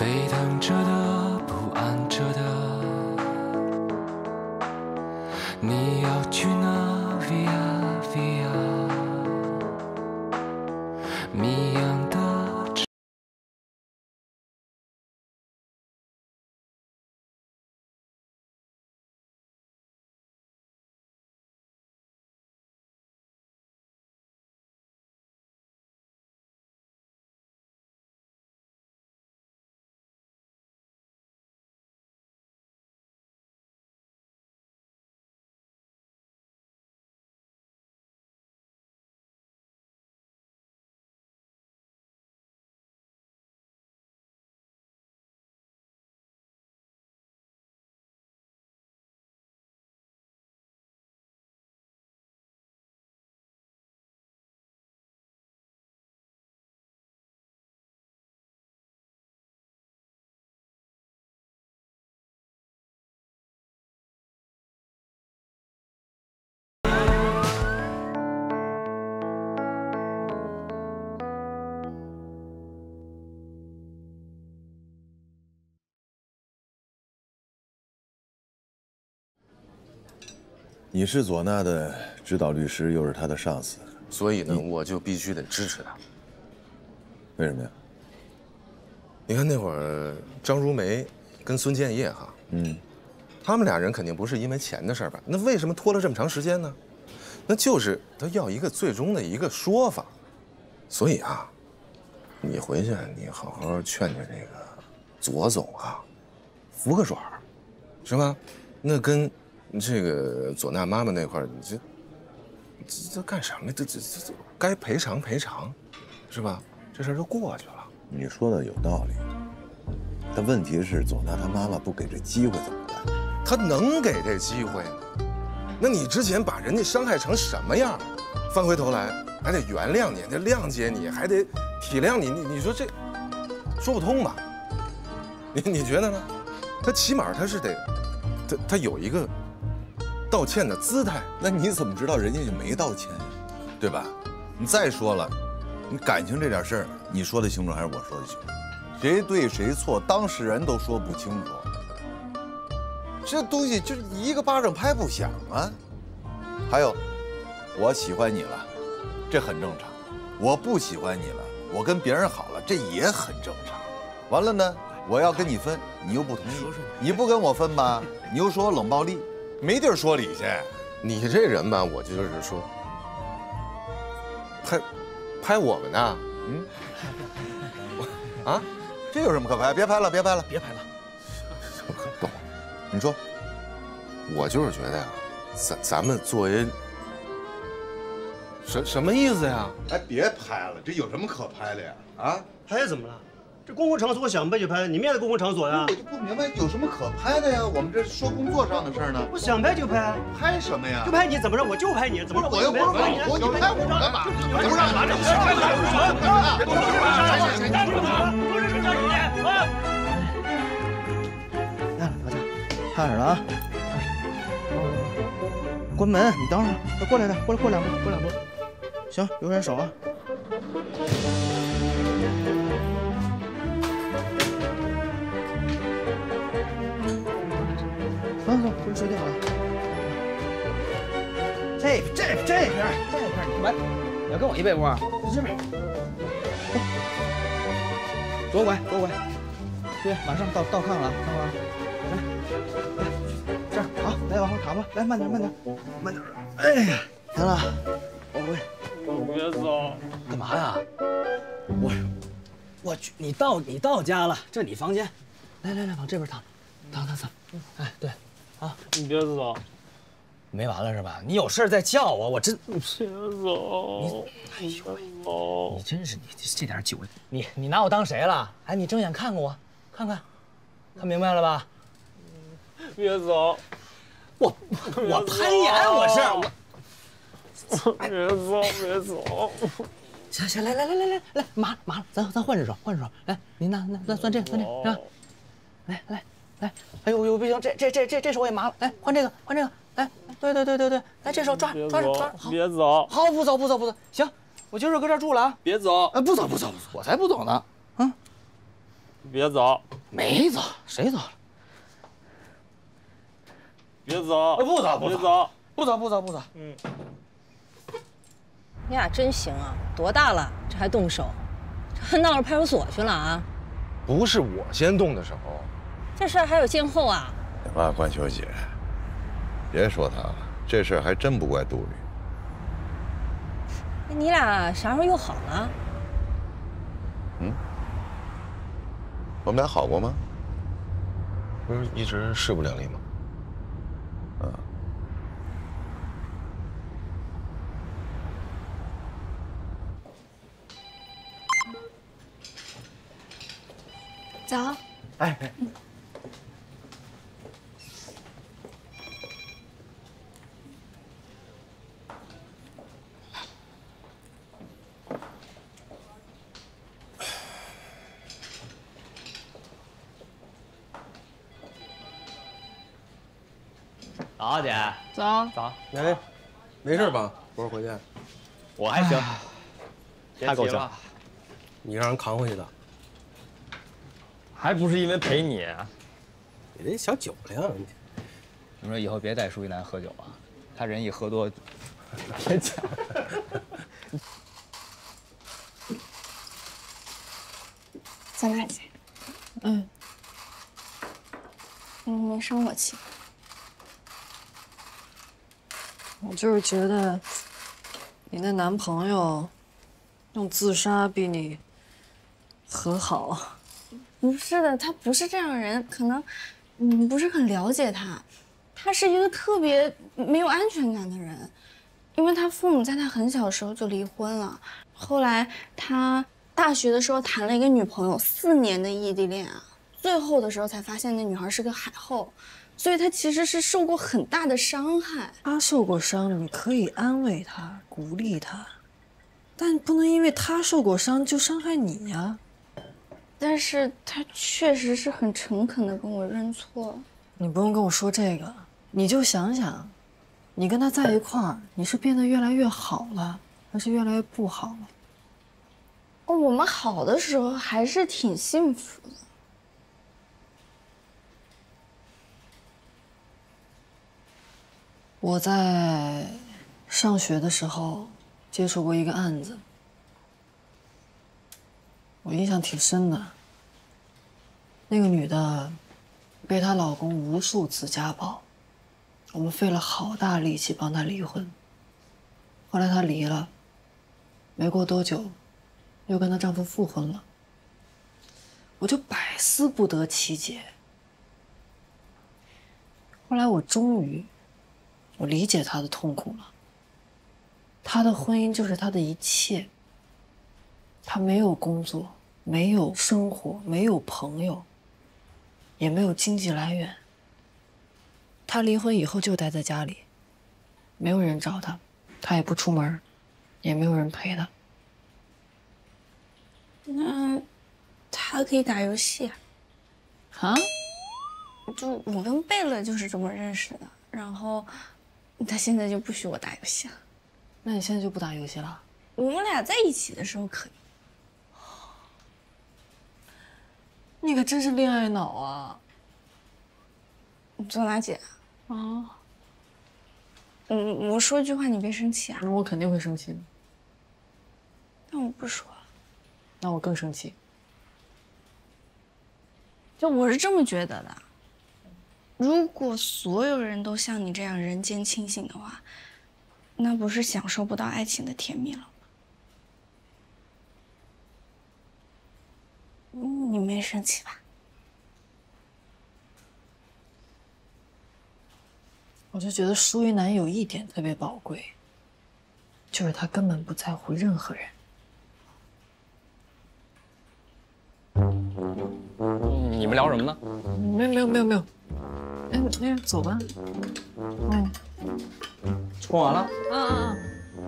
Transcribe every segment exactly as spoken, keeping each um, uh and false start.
沸腾着的，不安着的。你要去哪 ？Via Via， 谜样的。 你是佐奈的指导律师，又是他的上司，所以呢，我就必须得支持他。为什么呀？你看那会儿张如梅跟孙建业哈，嗯，他们俩人肯定不是因为钱的事儿吧？那为什么拖了这么长时间呢？那就是他要一个最终的一个说法。所以啊，你回去你好好劝劝这个左总啊，服个软，是吧？那跟。 这个佐奈妈妈那块儿，你这这这干什么？这这这这该赔偿赔偿，是吧？这事儿就过去了。你说的有道理，但问题是佐奈她妈妈不给这机会怎么办？她能给这机会吗？那你之前把人家伤害成什么样，翻回头来还得原谅你，得谅解你，还得体谅你，你你说这说不通吧？你你觉得呢？他起码他是得，他他有一个。 道歉的姿态，那你怎么知道人家就没道歉呀？对吧？你再说了，你感情这点事儿，你说得清楚还是我说得清楚？谁对谁错，当事人都说不清楚。这东西就是一个巴掌拍不响啊！还有，我喜欢你了，这很正常；我不喜欢你了，我跟别人好了，这也很正常。完了呢，我要跟你分，你又不同意；你不跟我分吧，你又说我冷暴力。 没地儿说理去，你这人吧，我就是说，拍，拍我们呢？嗯，啊，这有什么可拍？别拍了，别拍了，别拍了。什么可懂？你说，我就是觉得呀、啊，咱咱们作为，什什么意思呀？哎，别拍了，这有什么可拍的呀？啊，拍怎么了？ 这公共场所想拍就拍，你们也是公共场所呀。我就不明白有什么可拍的呀？我们这说工作上的事儿呢。我想拍就拍，拍什么呀？就拍你怎么着？我就拍你，怎么着？我又不是老婆，你拍我干嘛？不让拿着，拍我干嘛？站住！不是站住！啊！来了，老大，踏实了啊！关门，你等会儿，过来点，过来过两步，过两步。行，留点手啊。 走走，回去睡觉啊！这这这边这边，你来，你要跟我一被窝，你这边，左拐左拐，对，马上到到炕了，等会儿，来来，这儿好，来往后躺吧，来慢点慢点，慢点，哎呀，行了，我回，我别走，干嘛呀？我我去，你到你到家了，这你房间，来来来，往这边躺，躺躺躺，哎对。 啊！你别走，没完了是吧？你有事再叫我，我真别走。哎呦喂，你真是你这点酒，你你拿我当谁了？哎，你睁眼看看我，看看，看明白了吧？别走，我我攀岩我是我。别走别走，行行来来来来来来麻麻了，咱咱换只手换只手来，您拿那算这个算这个是吧？来来。 来，哎呦呦，不行，这这这这这手也麻了，来换这个，换这个，来，对对对对对，来这手抓抓着抓，别走，好，不走不走不走，行，我今儿就搁这儿住了啊，别走，哎，不走不走不走，我才不走呢，嗯，别走！没走，谁走了？别走！不走，不走，不走，不走，不走。嗯。你俩真行啊！多大了，这还动手？这还闹到派出所去了啊？不是我先动的手。这事儿还有先后啊！妈，关秋姐，别说她了，这事儿还真不怪杜宇。 你俩啥时候又好了？嗯，我们俩好过吗？不是一直势不两立吗？啊。早。哎。嗯 早，姐。早。早。哎，没事吧？不是回去。我还行。太够呛。你让人扛回去的，还不是因为陪你？你这小酒量，你。你说以后别带舒一楠喝酒啊，他人一喝多，别讲。咱俩去。嗯。你没生我气。 我就是觉得，你那男朋友用自杀比你和好。不是的，他不是这样人，可能你不是很了解他。他是一个特别没有安全感的人，因为他父母在他很小的时候就离婚了，后来他大学的时候谈了一个女朋友，四年的异地恋啊，最后的时候才发现那女孩是个海后。 所以他其实是受过很大的伤害。他受过伤，你可以安慰他、鼓励他，但不能因为他受过伤就伤害你呀。但是他确实是很诚恳地跟我认错。你不用跟我说这个，你就想想，你跟他在一块儿，你是变得越来越好了，还是越来越不好了？哦，我们好的时候还是挺幸福的。 我在上学的时候接触过一个案子，我印象挺深的。那个女的被她老公无数次家暴，我们费了好大力气帮她离婚。后来她离了，没过多久，又跟她丈夫复婚了。我就百思不得其解。后来我终于。 我理解她的痛苦了。她的婚姻就是她的一切。她没有工作，没有生活，没有朋友，也没有经济来源。她离婚以后就待在家里，没有人找她，她也不出门，也没有人陪她。那她可以打游戏啊？啊？就我跟贝勒就是这么认识的，然后。 他现在就不许我打游戏了，那你现在就不打游戏了？我们俩在一起的时候可以。你可真是恋爱脑啊！左拉姐，啊，我我说句话你别生气啊！我肯定会生气的。那我不说。那我更生气。就我是这么觉得的。 如果所有人都像你这样人间清醒的话，那不是享受不到爱情的甜蜜了吗？你没生气吧？我就觉得舒一楠有一点特别宝贵，就是他根本不在乎任何人。你们聊什么呢？没有没有没有没有。 哎，那走吧。嗯，冲完了。嗯嗯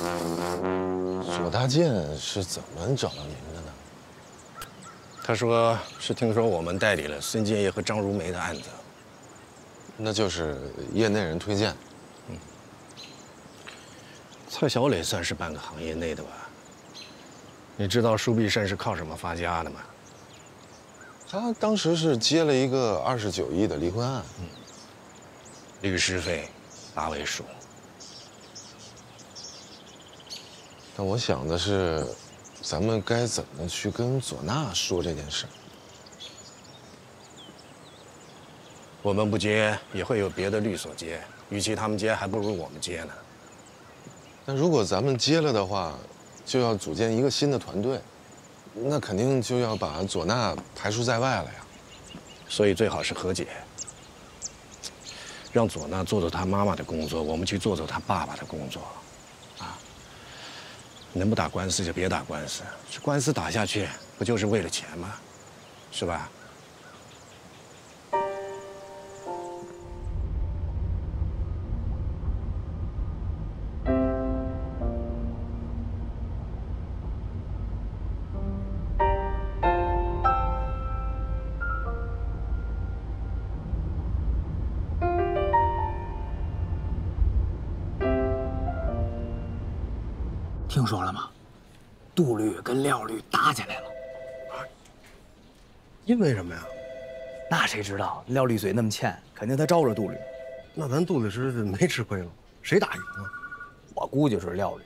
嗯。左大健是怎么找到你们的呢？他说是听说我们代理了孙建业和张如梅的案子，那就是业内人推荐。嗯。蔡小磊算是半个行业内的吧？你知道舒必胜是靠什么发家的吗？他当时是接了一个二十九亿的离婚案，嗯、律师费八位数。但我想的是，咱们该怎么去跟左娜说这件事？ 我们不接，也会有别的律所接。与其他们接，还不如我们接呢。那如果咱们接了的话，就要组建一个新的团队，那肯定就要把左娜排除在外了呀。所以最好是和解，让左娜做做她妈妈的工作，我们去做做她爸爸的工作，啊。能不打官司就别打官司，这官司打下去不就是为了钱吗？是吧？ 听说了吗？杜律跟廖律打起来了，因为什么呀？那谁知道？廖律嘴那么欠，肯定他招惹杜律。那咱杜律师没吃亏了，谁打赢了？我估计是廖律。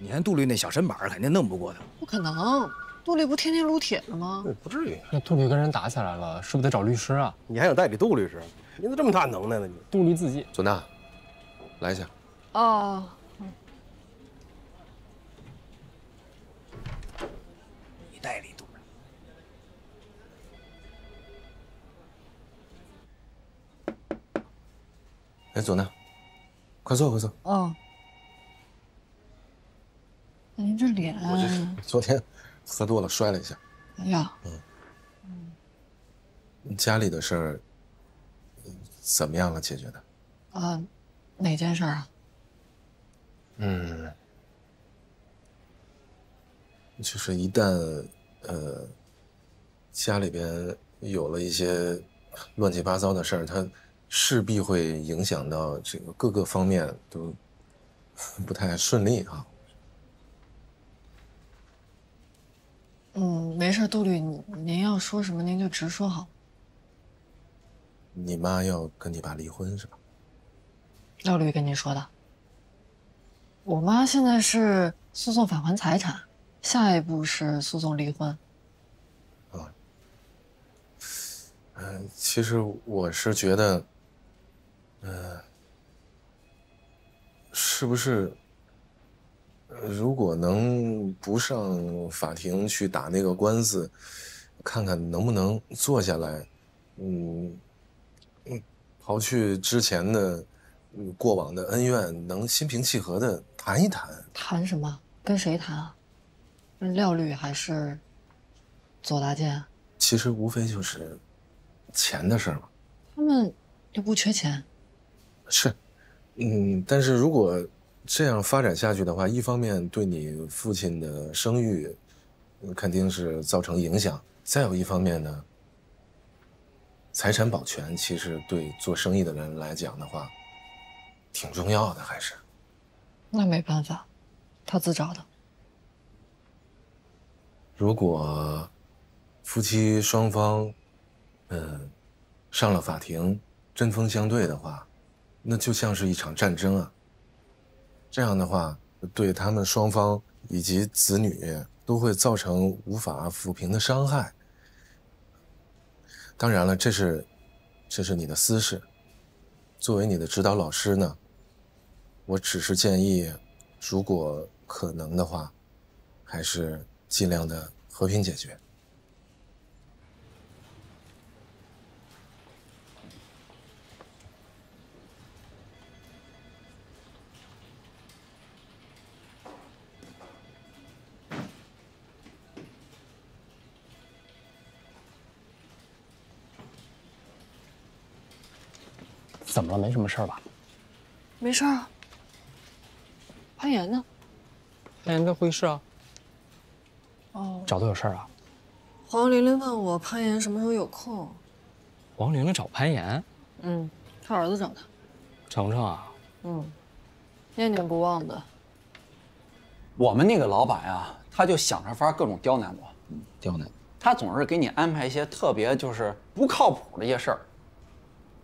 你看杜律那小身板，肯定弄不过他。不可能，杜律不天天撸铁呢吗？不至于。那杜律跟人打起来了，是不是得找律师啊？你还想代理杜律师？你怎么这么大能耐呢？你杜律自己。左娜，来一下。哦。 代理杜律。哎，左娜，快坐，快坐。哦。您这脸……我这昨天喝多了摔了一下。哎呀。嗯。嗯。家里的事儿怎么样了？解决的？啊，哪件事啊？嗯。 就是一旦，呃，家里边有了一些乱七八糟的事儿，它势必会影响到这个各个方面都不太顺利啊。嗯，没事，杜律，您要说什么您就直说好。你妈要跟你爸离婚是吧？廖律跟您说的。我妈现在是诉讼返还财产。 下一步是诉讼离婚。啊，嗯，其实我是觉得，呃，是不是，如果能不上法庭去打那个官司，看看能不能坐下来，嗯，嗯，刨去之前的、嗯、过往的恩怨，能心平气和的谈一谈。谈什么？跟谁谈啊？ 廖律还是左大建，其实无非就是钱的事嘛。他们又不缺钱。是，嗯，但是如果这样发展下去的话，一方面对你父亲的声誉肯定是造成影响，再有一方面呢，财产保全其实对做生意的人来讲的话，挺重要的，还是。那没办法，他自找的。 如果夫妻双方，嗯，上了法庭针锋相对的话，那就像是一场战争啊。这样的话，对他们双方以及子女都会造成无法抚平的伤害。当然了，这是，这是你的私事。作为你的指导老师呢，我只是建议，如果可能的话，还是。 尽量的和平解决。怎么了？没什么事儿吧？没事啊。攀岩呢？攀岩在会议室啊。 哦，找他有事儿啊？黄玲玲问我攀岩什么时候有空。黄玲玲找攀岩？嗯，他儿子找他。程程啊？嗯，念念不忘的，我们那个老板啊，他就想着法各种刁难我，嗯，刁难。他总是给你安排一些特别就是不靠谱的一些事儿，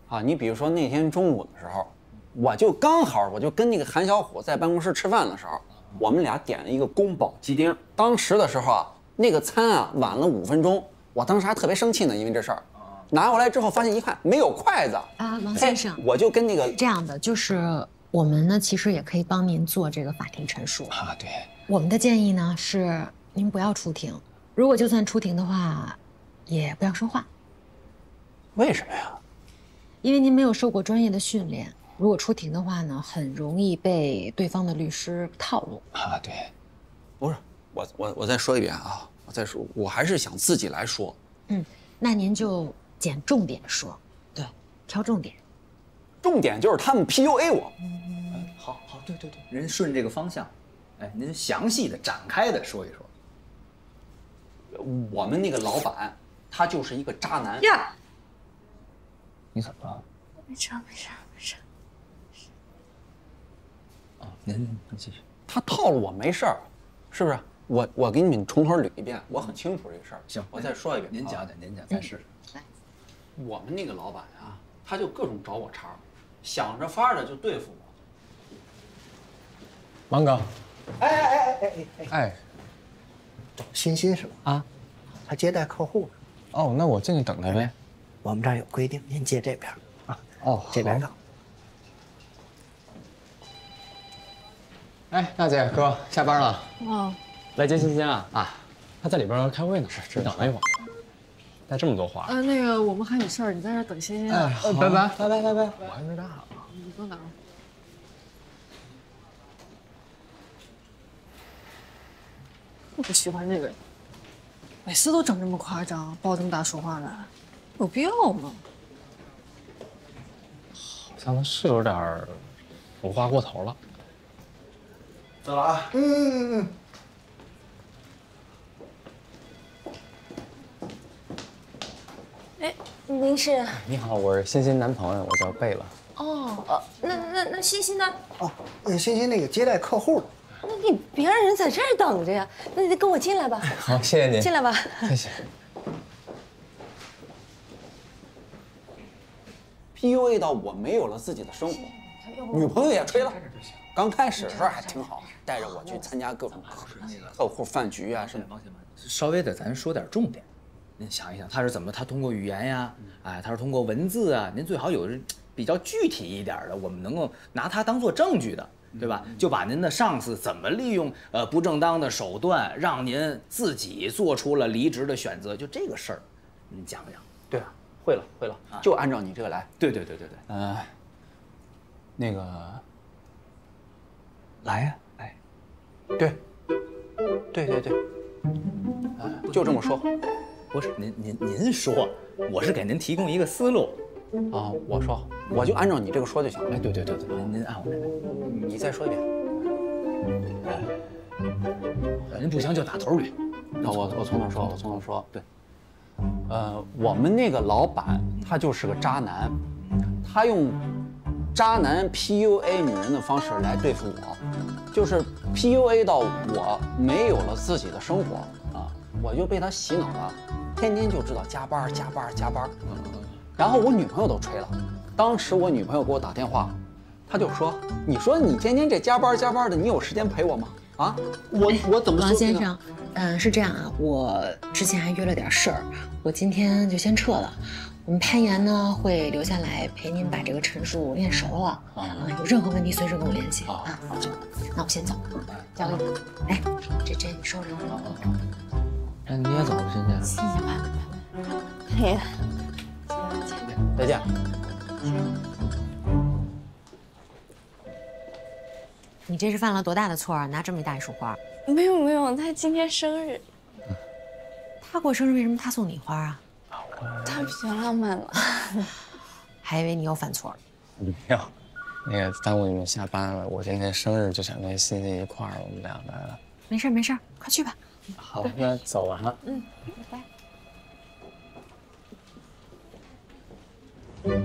啊，你比如说那天中午的时候，我就刚好我就跟那个韩小虎在办公室吃饭的时候，我们俩点了一个宫保鸡丁。当时的时候啊，那个餐啊晚了五分钟，我当时还特别生气呢，因为这事儿。 拿过来之后，发现一看没有筷子啊，王先生，我就跟那个是这样的，就是我们呢，其实也可以帮您做这个法庭陈述啊。对，我们的建议呢是您不要出庭，如果就算出庭的话，也不要说话。为什么呀？因为您没有受过专业的训练，如果出庭的话呢，很容易被对方的律师套路啊。对，不是，我我我再说一遍啊，我再说，我还是想自己来说。嗯，那您就。 捡重点说，对，挑重点。重点就是他们 P U A 我。嗯，好好，对对对，人顺这个方向，哎，您详细的、展开的说一说。我们那个老板，他就是一个渣男。呀，你怎么了？没事，没事，没事。啊，您您继续。他套路我没事儿，是不是？我我给你们从头捋一遍，我很清楚这个事儿。行，我再说一遍。您讲讲，您讲，咱试试。 我们那个老板啊，他就各种找我茬，想着法儿的就对付我。王哥，哎哎哎哎哎哎，欣欣是吧？啊，他接待客户。哦，那我进去等他呗。我们这儿有规定，您接这边啊。哦，这边到。哎，大姐哥，下班了。哦。来接欣欣啊啊，他在里边开会呢，是，你等他一会儿。 带这么多花啊！那个，我们还有事儿，你在这等欣欣。哎，拜拜拜拜拜拜，我还没到。你坐哪儿？我不喜欢这个人，每次都整这么夸张，爆这么大说话来，有必要吗？好像是有点腐化过头了。走了啊！嗯嗯嗯嗯。 哎，您是？你好，我是欣欣男朋友，我叫贝勒。哦，呃，那那那欣欣呢？哦，那欣欣那个接待客户的。那你别让人在这儿等着呀，那你跟我进来吧。好，谢谢您。进来吧，谢谢。P U A 到我没有了自己的生活，女朋友也吹了。刚开始的时候还挺好，带着我去参加各种客户饭局啊什么。稍微的，咱说点重点。 您想一想，他是怎么？他通过语言呀，哎，他是通过文字啊。您最好有比较具体一点的，我们能够拿它当做证据的，对吧？就把您的上司怎么利用呃不正当的手段，让您自己做出了离职的选择，就这个事儿，你讲讲。对啊，会了会了，就按照你这个来。对对对对对。呃，那个，来呀，哎，对，对对对，啊，就这么说。 不是您您您说，我是给您提供一个思路，啊，我说我就按照你这个说就行了。哎，对对对对，您按我这个，你再说一遍。哎，您不行就打头捋。那我我从头说，我从头说。对，呃，我们那个老板他就是个渣男，他用渣男 P U A 女人的方式来对付我，就是 P U A 到我没有了自己的生活啊，我就被他洗脑了。 天天就知道加班加班加班，然后我女朋友都吹了。当时我女朋友给我打电话，她就说：“你说你天天这加班加班的，你有时间陪我吗？啊，我我怎么说？”王先生，嗯、呃，是这样啊，我之前还约了点事儿，我今天就先撤了。我们攀岩呢会留下来陪您把这个陈述练熟了啊，有任何问题随时跟我联系啊。啊那我先走，交给你。哎，这这你收拾。好好好 那你也走吧，欣欣。欣欣，拜拜拜拜。哎呀，再见。你这是犯了多大的错啊？拿这么一大一束花。没有没有，他今天生日。他过生日，为什么他送你花啊？他比较浪漫了。还以为你又犯错了。没有，那个耽误你们下班了。我今天生日就想跟欣欣一块儿，我们两个。没事没事，快去吧。 好，那走完了。嗯，拜拜。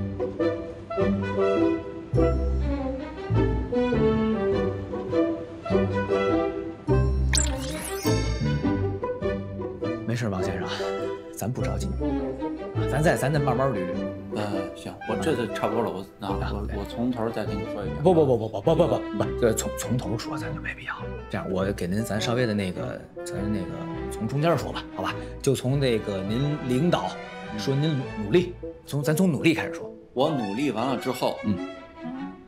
咱不着急，啊，咱再咱再慢慢捋捋。呃，行，我这就差不多了，我那我我从头再跟你说一遍。不不不不不不不不不，这从从头说咱就没必要了。这样，我给您咱稍微的那个，咱那个从中间说吧，好吧？就从那个您领导说您努力，从咱从努力开始说。我努力完了之后，嗯，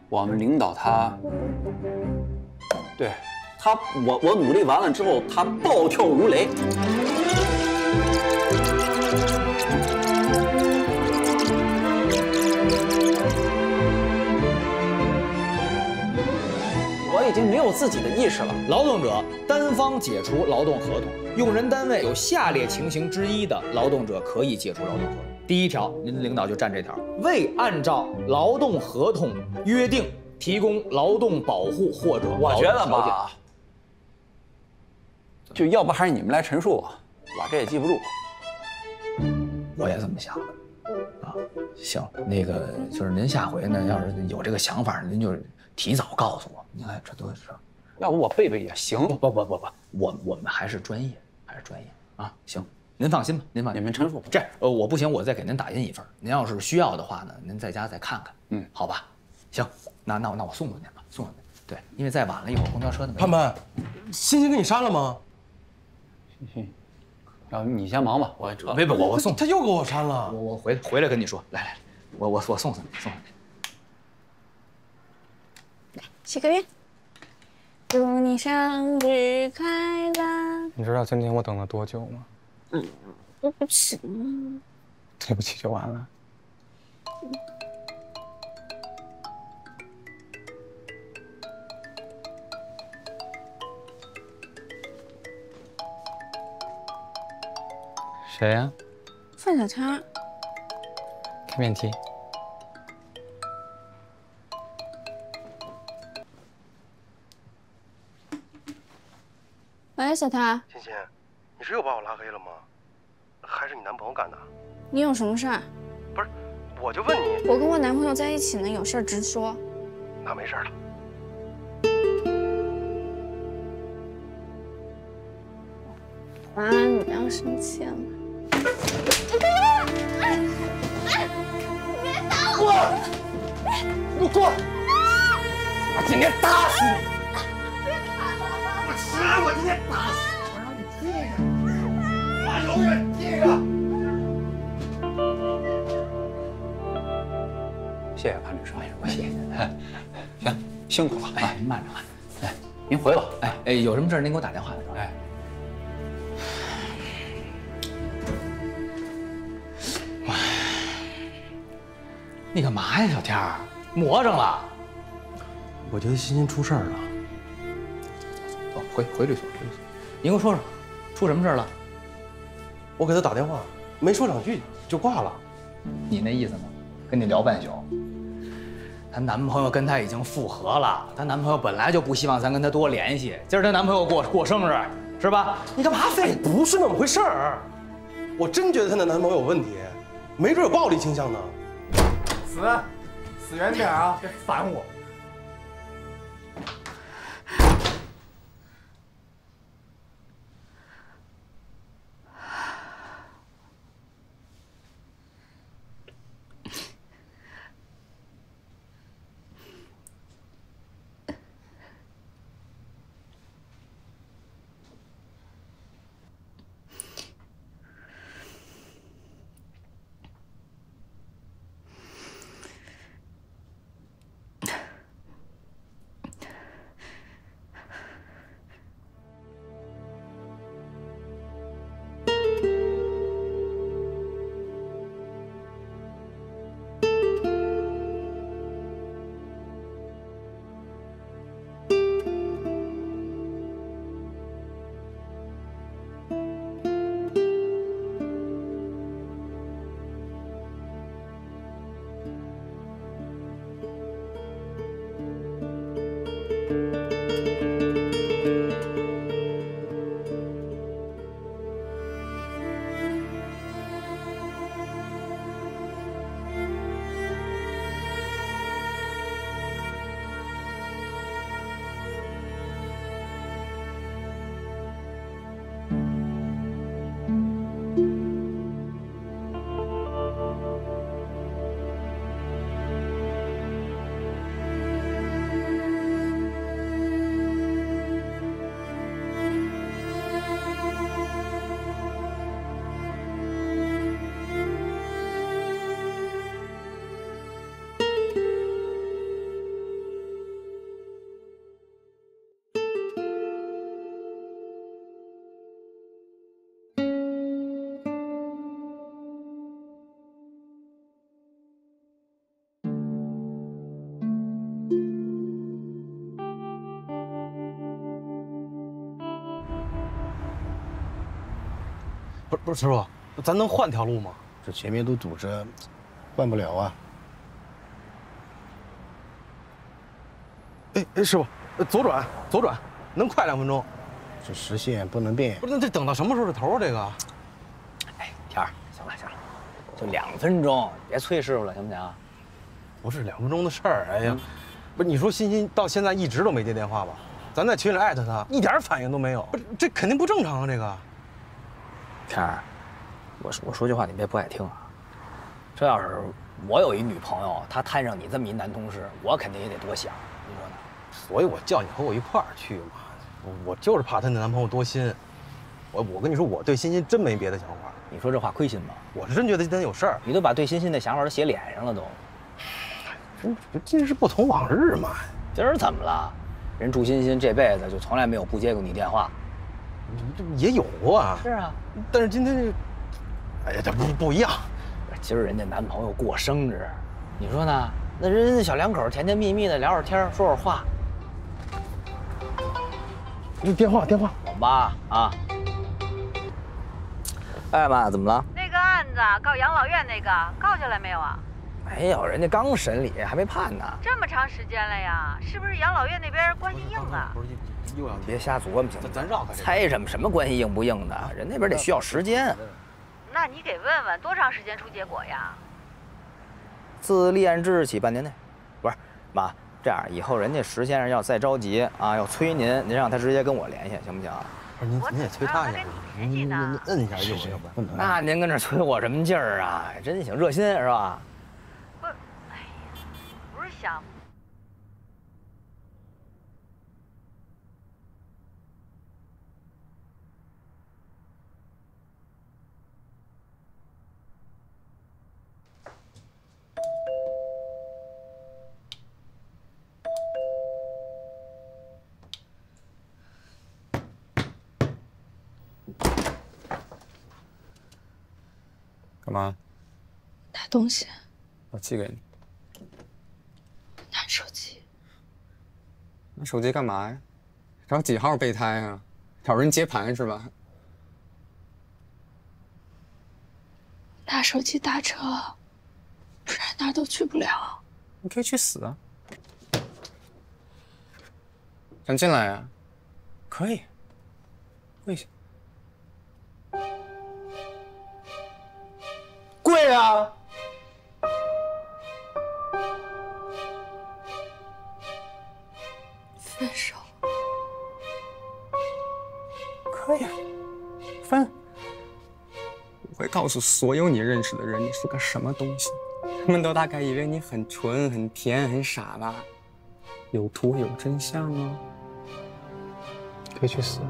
我们领导他，对。 他，我我努力完了之后，他暴跳如雷。我已经没有自己的意识了。劳动者单方解除劳动合同，用人单位有下列情形之一的，劳动者可以解除劳动合同。第一条，您领导就占这条，未按照劳动合同约定。 提供劳动保护或者我觉得吧，就要不还是你们来陈述吧，我这也记不住。我也这么想的啊。行，那个就是您下回呢，要是有这个想法，您就提早告诉我。你看这都是，要不我背背也行。不不不不不，我我们还是专业，还是专业啊。行，您放心吧，您放心。你们陈述吧。这样，呃，我不行，我再给您打印一份。您要是需要的话呢，您在家再看看。嗯，好吧。 行，那那我那我送过去吧，送过去。对，因为再晚了一会儿公交车呢。盼盼，欣欣给你删了吗？欣欣，然后你先忙吧，我撤。别别，我我送。他又给我删了。我我回回来跟你说，来来，我我我送送你，送送你。来，许个愿，祝你生日快乐。你知道今天我等了多久吗？嗯，对不起。对不起就完了。 谁呀、啊？范小天。开面机。喂，小天。欣欣，你是又把我拉黑了吗？还是你男朋友干的？你有什么事儿？不是，我就问你。我跟我男朋友在一起呢，有事儿直说。那没事了。 妈，你不要生气了。别打我！你给我滚！我今天打死你！别打我！我吃了，我今天打死你！我让你记着，我永远记着。谢谢潘律师，我谢谢您。行，辛苦了啊，您慢着啊。哎，您回吧。哎哎，有什么事您给我打电话的时候。哎。 你干嘛呀，小天儿？魔怔了？我觉得欣欣出事儿了。走走走，回回律所，回律所。您给我说说，出什么事儿了？我给他打电话，没说两句就挂了。你那意思吗？跟你聊半宿。她男朋友跟她已经复合了，她男朋友本来就不希望咱跟她多联系。今儿她男朋友过过生日，是吧？你干嘛非得不是那么回事儿？我真觉得她那男朋友有问题，没准有暴力倾向呢。 死死远点啊！别烦我。不是不是，师傅，咱能换条路吗？这前面都堵着，换不了啊。哎哎，师傅，左转，左转，能快两分钟。这实线不能变。不是，那这等到什么时候是头啊？这个。哎，天儿，行了行了，就两分钟，别催师傅了，行不行啊？不是两分钟的事儿，哎呀，嗯、不是你说欣欣到现在一直都没接电话吧？咱在群里艾特他，一点反应都没有，不是这肯定不正常啊！这个。 天儿，我说我说句话你别不爱听啊！这要是我有一女朋友，她摊上你这么一男同事，我肯定也得多想，你说呢？所以我叫你和我一块儿去嘛，我我就是怕她那男朋友多心。我我跟你说，我对欣欣真没别的想法。你说这话亏心吗？我是真觉得她有事儿。你都把对欣欣的想法都写脸上了都。今日不同往日嘛，今儿怎么了？人祝欣欣这辈子就从来没有不接过你电话。 这也有过啊，是啊，但是今天这，哎呀，这不不一样。今儿人家男朋友过生日，你说呢？那人家小两口甜甜蜜蜜的聊会儿天，说会儿话。这电话电话，我妈啊。哎妈，怎么了？那个案子告养老院那个告下来没有啊？没有，人家刚审理，还没判呢。这么长时间了呀？是不是养老院那边关系硬啊？ 又要别瞎琢磨，行？咱绕开。猜什么什么关系硬不硬的？人那边得需要时间。那你给问问，多长时间出结果呀？自立案之日起半年内。不是，妈，这样以后人家石先生要再着急啊，要催您，您让他直接跟我联系，行不行？不是您，您也催他一下，您您摁一下就行，不能。那您跟这催我什么劲儿啊？真行，热心是吧？不，哎呀，不是想。 干嘛？拿东西。我寄给你。拿手机。拿手机干嘛呀？找几号备胎啊？找人接盘是吧？拿手机打车，不然哪儿都去不了。你可以去死啊！想进来啊？可以。跪下。 跪啊！分手可以分。我会告诉所有你认识的人，你是个什么东西。他们都大概以为你很纯、很甜、很傻吧？有图有真相哦。可以去死。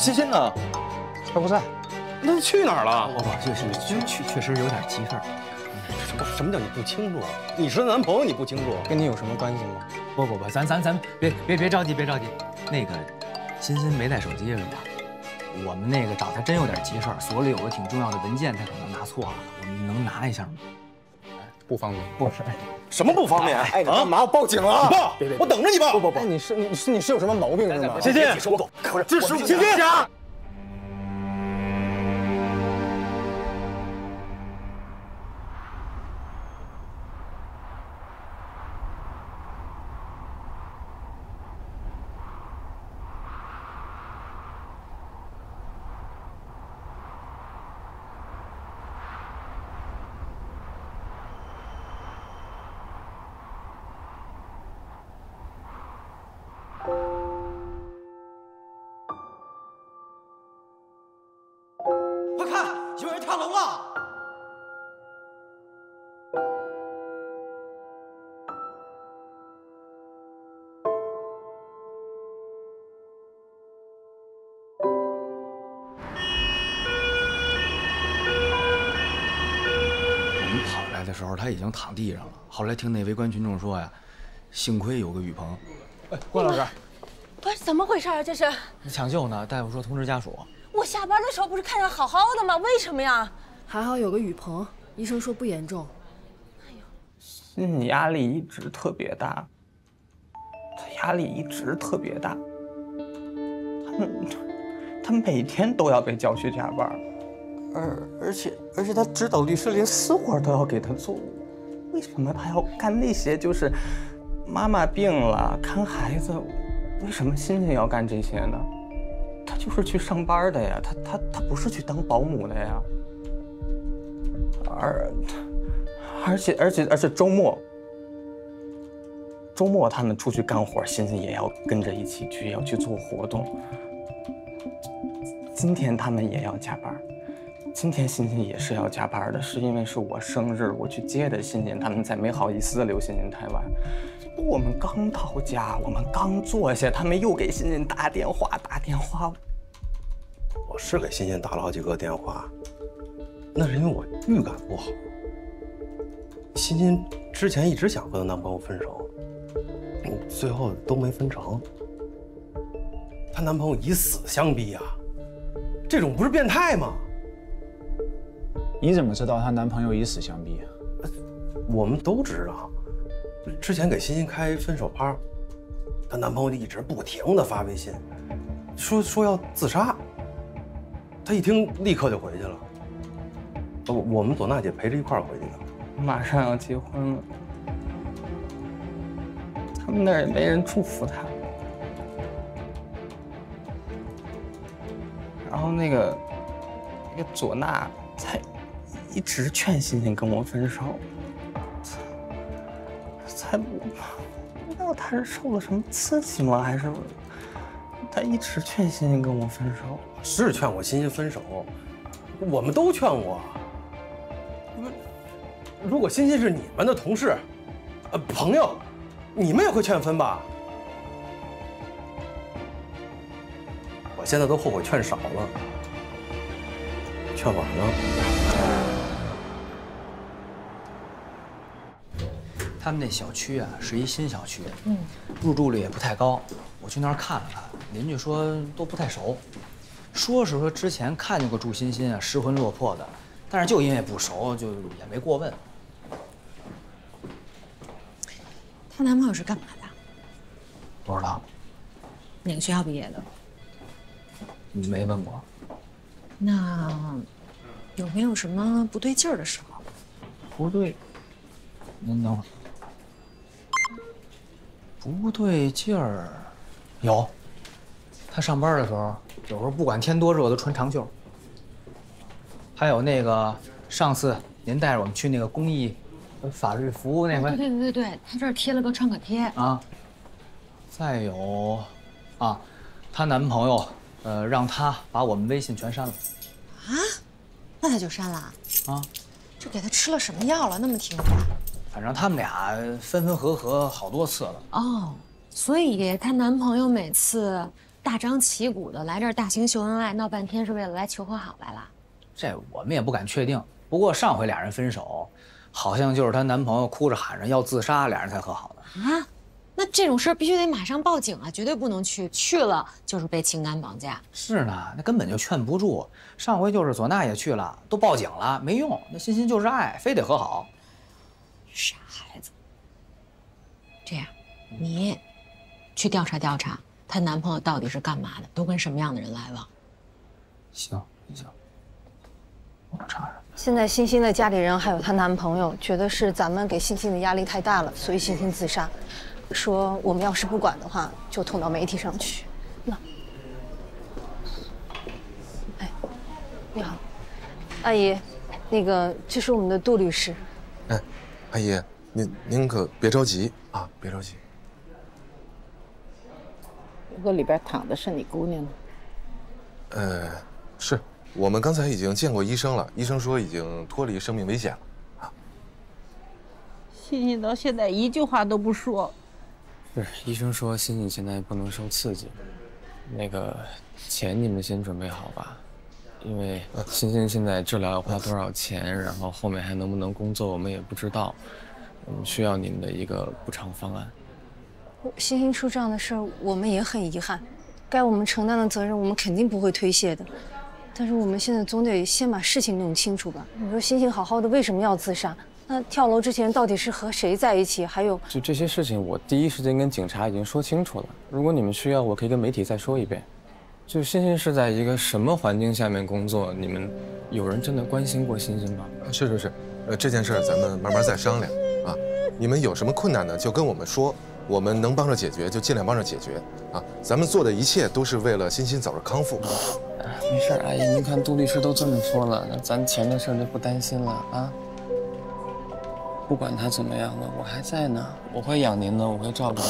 欣欣呢？他不在，那去哪儿了？我我就是确确确实有点急事儿。什么什么叫你不清楚？你是男朋友你不清楚，跟你有什么关系吗？不不不，咱咱咱别别别着急别着急。那个，欣欣没带手机是吧？我们那个找他真有点急事儿，所里有个挺重要的文件，他可能拿错了，我们能拿一下吗？不方便，不是。 什么不方便？哎，干嘛？我报警了！报！我等着你报！不不不，你是你是你是有什么毛病是吗？欣欣，你是我狗，不是，这是欣欣。闯龙了。我们跑来的时候，他已经躺地上了。后来听那围观群众说呀，幸亏有个雨棚。哎，关老师。 不是怎么回事啊？这是抢救呢，大夫说通知家属。我下班的时候不是看着好好的吗？为什么呀？还好有个雨棚，医生说不严重。哎呦，心理压力一直特别大，他压力一直特别大。他他每天都要被叫去加班，而而且而且他指导律师连私活都要给他做，为什么他要干那些？就是妈妈病了，看孩子。 为什么欣欣要干这些呢？她就是去上班的呀，她她她不是去当保姆的呀。而而且而且而且周末，周末他们出去干活，欣欣也要跟着一起去，也要去做活动。今天他们也要加班，今天欣欣也是要加班的，是因为是我生日，我去接的欣欣，他们才没好意思留欣欣太晚。 我们刚到家，我们刚坐下，他们又给欣欣打电话，打电话。我是给欣欣打了好几个电话，那是因为我预感不好。欣欣之前一直想和她男朋友分手，最后都没分成。她男朋友以死相逼啊，这种不是变态吗？你怎么知道她男朋友以死相逼啊？我们都知道。 之前给欣欣开分手趴，她男朋友就一直不停的发微信，说说要自杀。她一听立刻就回去了。我我们朵娜姐陪着一块儿回去的。马上要结婚了，他们那儿也没人祝福她。然后那个那个朵娜，她一直劝欣欣跟我分手。 才不，不知道他是受了什么刺激吗？还是他一直劝欣欣跟我分手？是劝我欣欣分手，我们都劝我。如果欣欣是你们的同事，呃，朋友，你们也会劝分吧？我现在都后悔劝少了，劝晚了。 他们那小区啊，是一新小区，嗯，入住率也不太高。我去那儿看了看，邻居说都不太熟，说是说之前看见过住欣欣啊，失魂落魄的，但是就因为不熟，就也没过问。她男朋友是干嘛的？不知道。哪个学校毕业的？没问过。那有没有什么不对劲儿的时候？不对，您等会儿。 不对劲儿，有。他上班的时候，有时候不管天多热都穿长袖。还有那个上次您带着我们去那个公益法律服务那回，对对对对，他这儿贴了个创可贴啊。再有，啊，她男朋友呃让她把我们微信全删了。啊？那他就删了？啊？这给他吃了什么药了？那么听话。 反正他们俩分分合合好多次了哦，所以她男朋友每次大张旗鼓的来这儿大型秀恩爱，闹半天是为了来求和好来了。这我们也不敢确定。不过上回俩人分手，好像就是她男朋友哭着喊着要自杀，俩人才和好的啊。那这种事儿必须得马上报警啊，绝对不能去，去了就是被情感绑架。是呢，那根本就劝不住。上回就是佐娜也去了，都报警了没用，那欣欣就是爱，非得和好。 傻孩子，这样，你去调查调查她男朋友到底是干嘛的，都跟什么样的人来往。行行，我查查。现在欣欣的家里人还有她男朋友觉得是咱们给欣欣的压力太大了，所以欣欣自杀。说我们要是不管的话，就捅到媒体上去。那，哎，你好，阿姨，那个这是我们的杜律师。哎。 阿姨，您您可别着急啊，别着急。如果里边躺的是你姑娘呢？呃，是我们刚才已经见过医生了，医生说已经脱离生命危险了。啊，欣欣到现在一句话都不说。是，医生说欣欣现在不能受刺激。那个钱你们先准备好吧，因为欣欣现在治疗要花多少钱，然后后面还能不能工作我们也不知道，我们需要你们的一个补偿方案。欣欣出这样的事儿，我们也很遗憾，该我们承担的责任我们肯定不会推卸的。 但是我们现在总得先把事情弄清楚吧。你说欣欣好好的，为什么要自杀？那跳楼之前到底是和谁在一起？还有，就这些事情，我第一时间跟警察已经说清楚了。如果你们需要，我可以跟媒体再说一遍。就欣欣是在一个什么环境下面工作？你们有人真的关心过欣欣吗？是是是，呃，这件事儿咱们慢慢再商量啊。你们有什么困难呢，就跟我们说，我们能帮着解决就尽量帮着解决啊。咱们做的一切都是为了欣欣早日康复。 没事，阿姨，您看杜律师都这么说了，那咱钱的事就不担心了啊。不管他怎么样了，我还在呢，我会养您的，我会照顾您。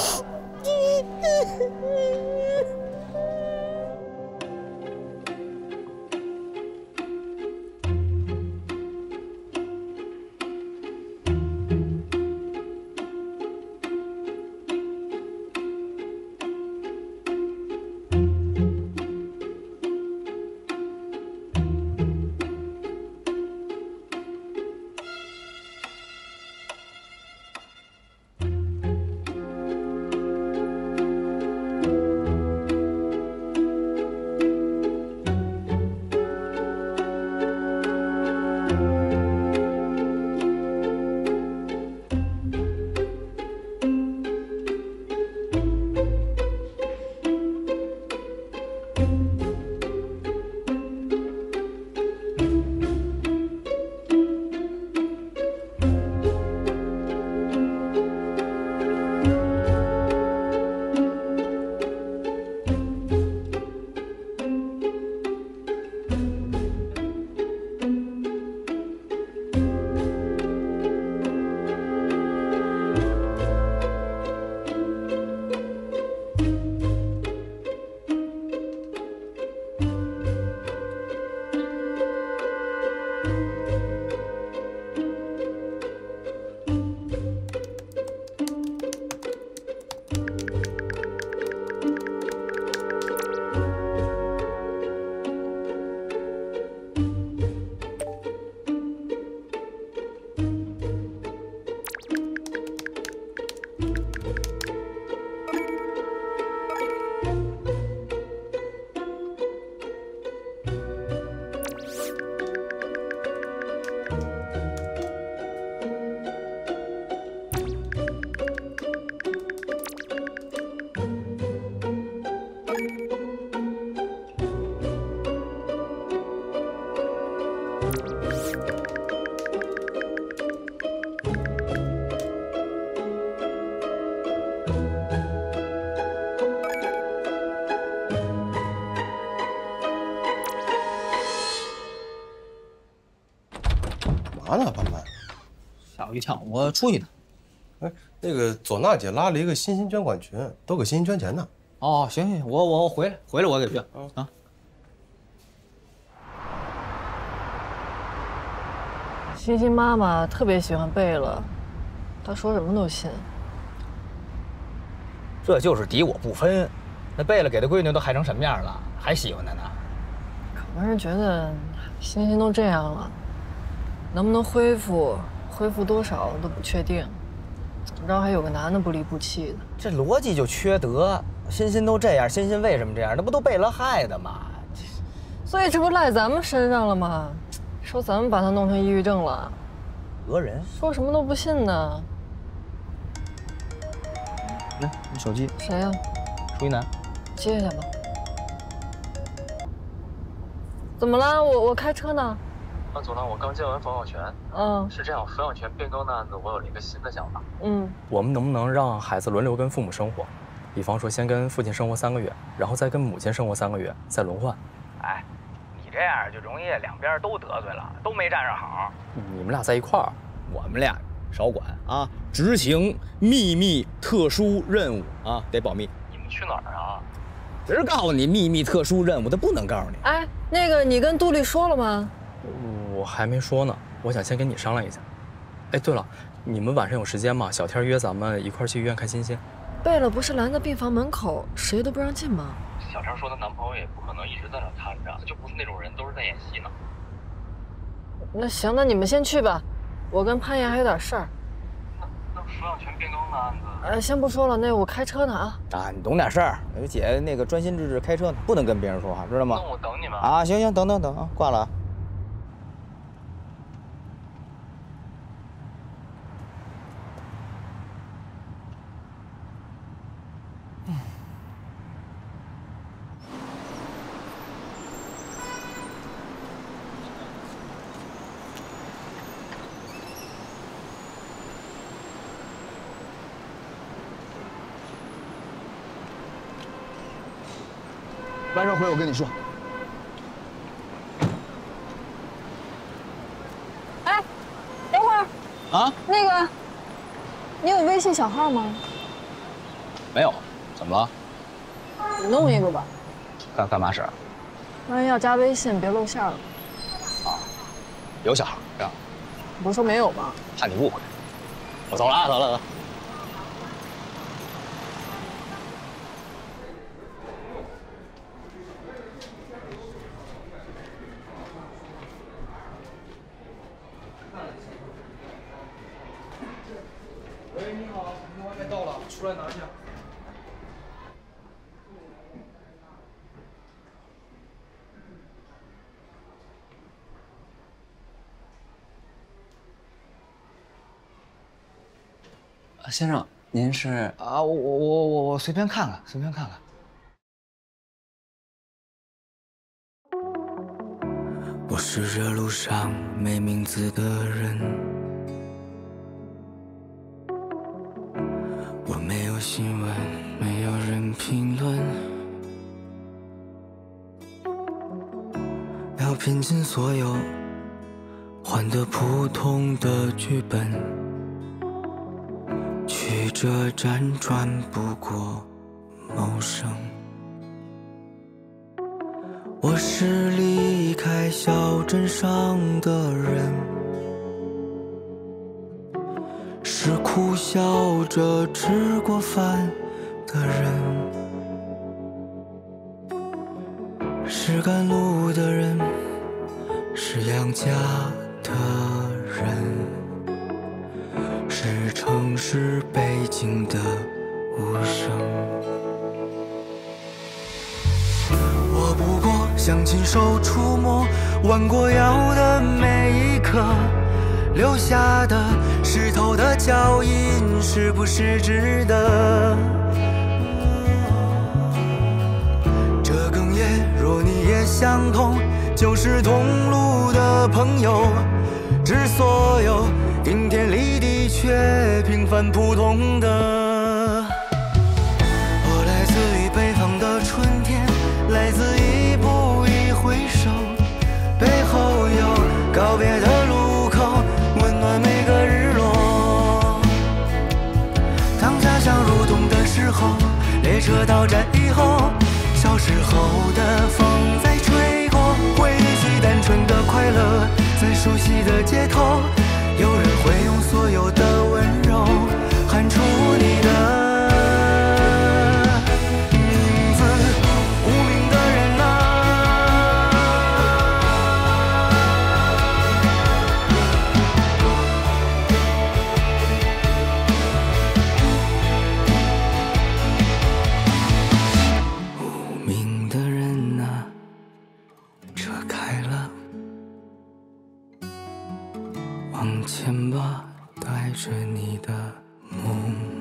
一跳，我出去呢。哎，那个左娜姐拉了一个欣欣捐款群，都给欣欣捐钱呢。哦，行行，我我我回来，回来我给捐啊。欣欣妈妈特别喜欢贝勒，她说什么都信。这就是敌我不分，那贝勒给的闺女都害成什么样了，还喜欢她呢？可能是觉得欣欣都这样了，能不能恢复？ 恢复多少都不确定，怎么着还有个男的不离不弃的，这逻辑就缺德。欣欣都这样，欣欣为什么这样？那不都贝勒害的吗？所以这不赖咱们身上了吗？说咱们把他弄成抑郁症了，讹人，说什么都不信呢。来，你手机。谁呀？楚一楠。接一下吧。怎么了？我我开车呢。 那左娜，我刚接完冯小泉。嗯，是这样，冯小泉变更的案子，我有了一个新的想法。嗯，我们能不能让孩子轮流跟父母生活？比方说，先跟父亲生活三个月，然后再跟母亲生活三个月，再轮换。哎，你这样就容易两边都得罪了，都没占上好。你们俩在一块儿，我们俩少管啊，执行秘密特殊任务啊，得保密。你们去哪儿啊？人告诉你秘密特殊任务，他不能告诉你。哎，那个你跟杜丽说了吗？我还没说呢，我想先跟你商量一下。哎，对了，你们晚上有时间吗？小天约咱们一块去医院看欣欣。贝勒不是拦在病房门口，谁都不让进吗？小天说她男朋友也不可能一直在那看着，就不是那种人，都是在演戏呢。那行，那你们先去吧，我跟潘岩还有点事儿。 抚养权变更的案子，呃，先不说了，那我开车呢啊啊，你懂点事儿，姐那个专心致志开车，不能跟别人说话，知道吗？那我等你们啊，行行，等等等啊，挂了。嗯。晚上回我跟你说。哎，等会儿啊，那个，你有微信小号吗？没有，怎么了？你弄一个吧。干干嘛使？万一要加微信，别露馅了。啊，有小号是吧？你不是说没有吗？怕你误会。我走了啊，走了走。 出来拿去。啊，先生，您是？啊，我我我我随便看看，随便看看。我是这路上没名字的人。 我没有新闻，没有人评论。要拼尽所有，换得普通的剧本。曲折辗转，不过谋生。我是离开小镇上的人。 是苦笑着吃过饭的人，是赶路的人，是养家的人，是城市背景的无声。我不过想亲手触摸弯过腰的每一刻。 留下的湿透的脚印，是不是值得？这哽咽，若你也相同，就是同路的朋友。致所有顶天立地却平凡普通的。我来自于北方的春天，来自一步一回首，背后有告别的路。 每个日落，当家乡入冬的时候，列车到站以后，小时候的风在吹过，回忆最单纯的快乐，在熟悉的街头，有人会用所有的温柔喊出你的。 往前吧，带着你的梦。